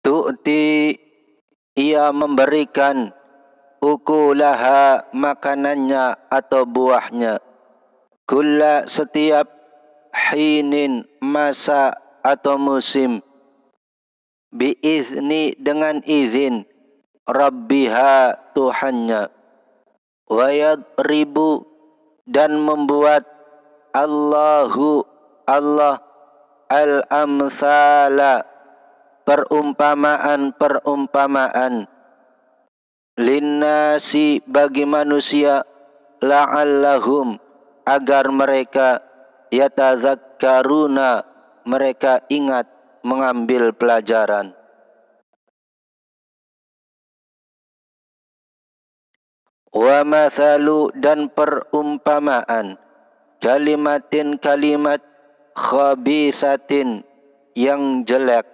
Tu'ti, ia memberikan ukulaha makanannya atau buahnya, kulla setiap hinin masa atau musim, biizni dengan izin rabbiha Tuhannya, wayadribu dan membuat Allahu Allah al-amthala perumpamaan linnasi bagi manusia la'allahum agar mereka yatazakkaruna mereka ingat mengambil pelajaran. Wa mathalu dan perumpamaan kalimatin kalimat khabisatin yang jelek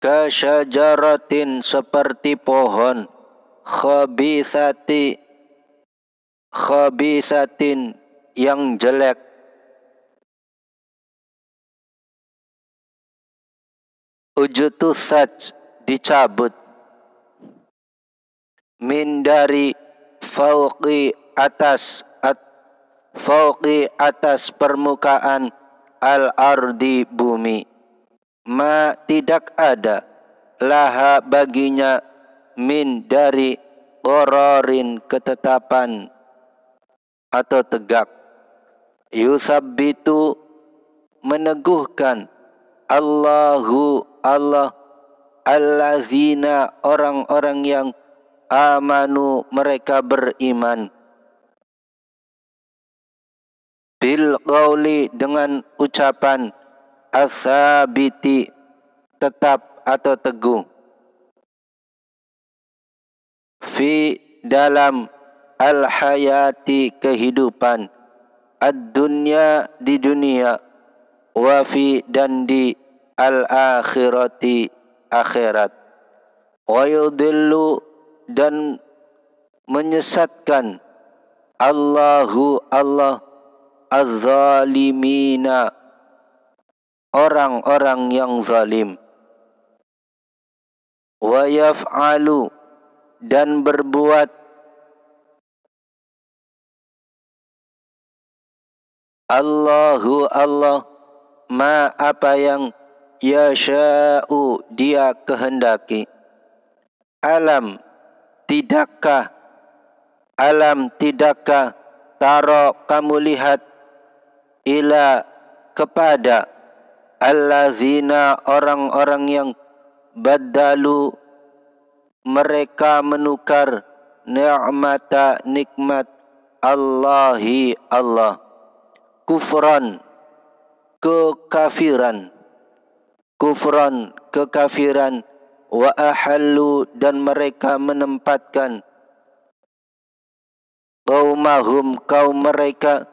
kasyajaratin seperti pohon khabisatin yang jelek ujutusat dicabut min dari fauqi atas fauqi atas permukaan al-ardi bumi. Ma tidak ada laha baginya min dari qararin ketetapan atau tegak. Yusabbitu meneguhkan Allahu Allah allazina orang-orang yang amanu mereka beriman. Bil qauli dengan ucapan as-sabiti tetap atau teguh fi dalam al-hayati kehidupan ad-dunya di dunia wa fi dan di al-akhirati akhirat wa yudillu dan menyesatkan Allahu Allah az-zalimina orang-orang yang zalim wa yaf'alu dan berbuat Allahu Allah ma apa yang yasha'u dia kehendaki alam tidakkah taro kamu lihat ila kepada allazina orang-orang yang badalu mereka menukar ni'mata nikmat Allahi Allah kufran kekafiran wa ahallu dan mereka menempatkan qaumahum kaum mereka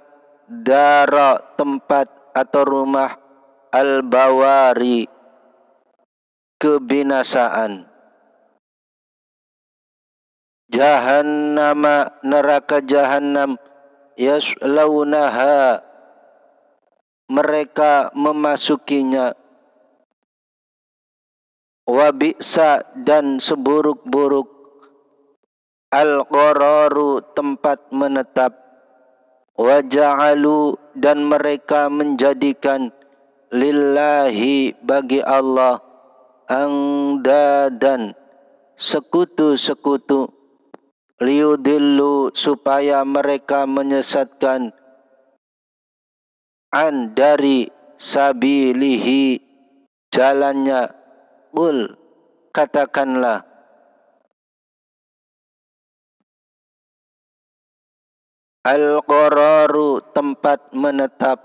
dara tempat atau rumah al-bawari kebinasaan jahannama neraka jahannam yaslaunaha mereka memasukinya wa bi'sa dan seburuk-buruk al-qararu tempat menetap wa ja'alu dan mereka menjadikan lillahi bagi Allah angdadan sekutu-sekutu liudillu supaya mereka menyesatkan an dari sabilihi jalannya qul katakanlah al-qararu tempat menetap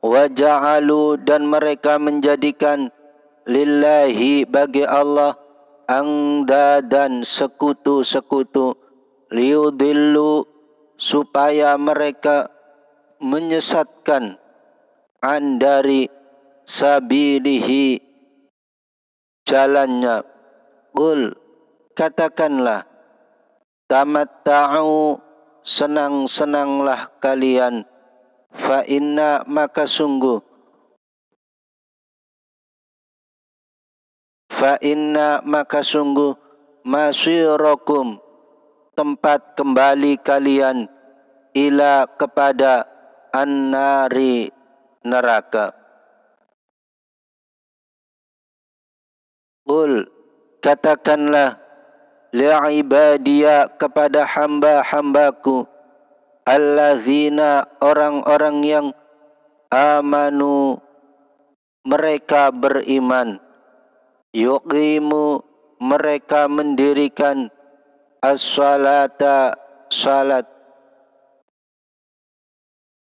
wa ja'alu dan mereka menjadikan lillahi bagi Allah angdadan sekutu-sekutu liudillu supaya mereka menyesatkan an dari sabilihi jalannya qul katakanlah tamatta'u senang-senanglah kalian fa inna maka sungguh Fa inna maka sungguh masyirakum tempat kembali kalian ila kepada an-nari neraka. Qul katakanlah li'ibadiya kepada hamba-hambaku allazina orang-orang yang amanu mereka beriman yuqimu mereka mendirikan as-salata salat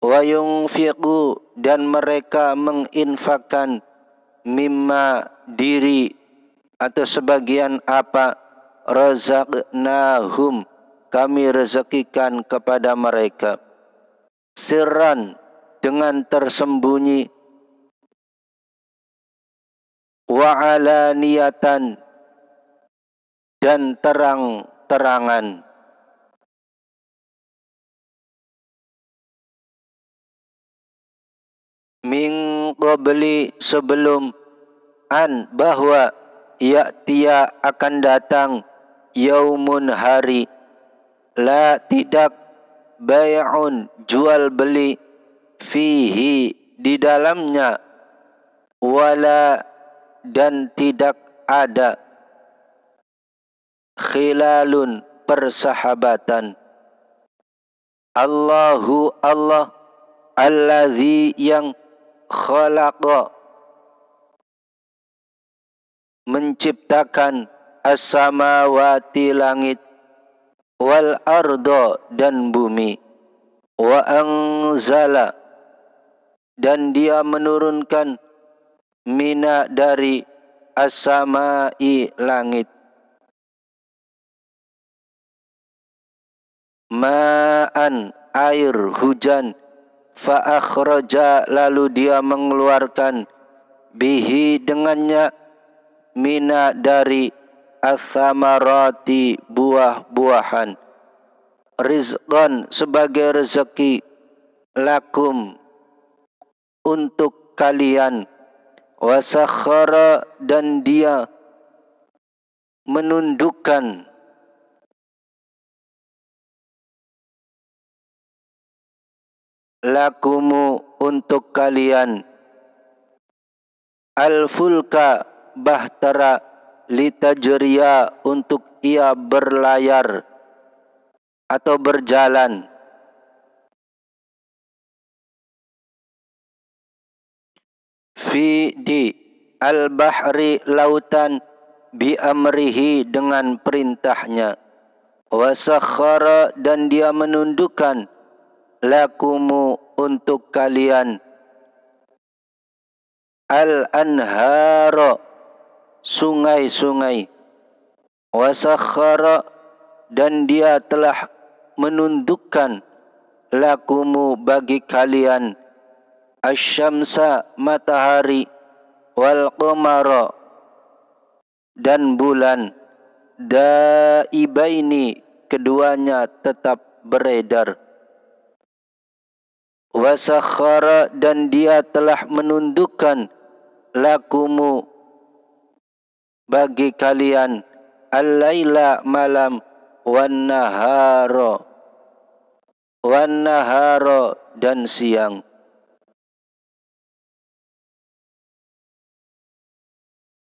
wa yunfiqu dan mereka menginfakkan mimma diri atau sebagian apa razaqnahum kami rezekikan kepada mereka sirran dengan tersembunyi wa'alaniyatan dan terang-terangan. Min qabli sebelum an bahwa ya'tiya akan datang yaumun hari la tidak bay'un jual beli fihi di dalamnya wala dan tidak ada khilalun persahabatan. Allahu Allah allazi yang khalaqa menciptakan as-samawati langit wal arda dan bumi wa anzala dan dia menurunkan mina dari as-samai langit ma'an air hujan fa'akhraja lalu dia mengeluarkan bihi dengannya mina dari as-samarati buah-buahan rizqan sebagai rezeki lakum untuk kalian wasakhara dan dia menundukkan lakumu untuk kalian al-fulka bahtera litajriya untuk ia berlayar atau berjalan fi di al-bahri lautan bi amrihi dengan perintahnya wasakhara dan dia menundukkan lakumu untuk kalian al-anhara sungai-sungai wasakhara dan dia telah menundukkan lakumu bagi kalian asy-syamsa matahari wal qamara dan bulan daibaini keduanya tetap beredar wasakhara dan dia telah menundukkan lakumu bagi kalian al-laila malam wan nahara dan siang